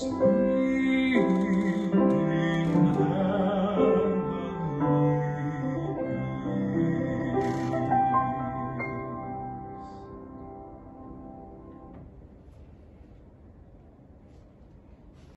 Dios.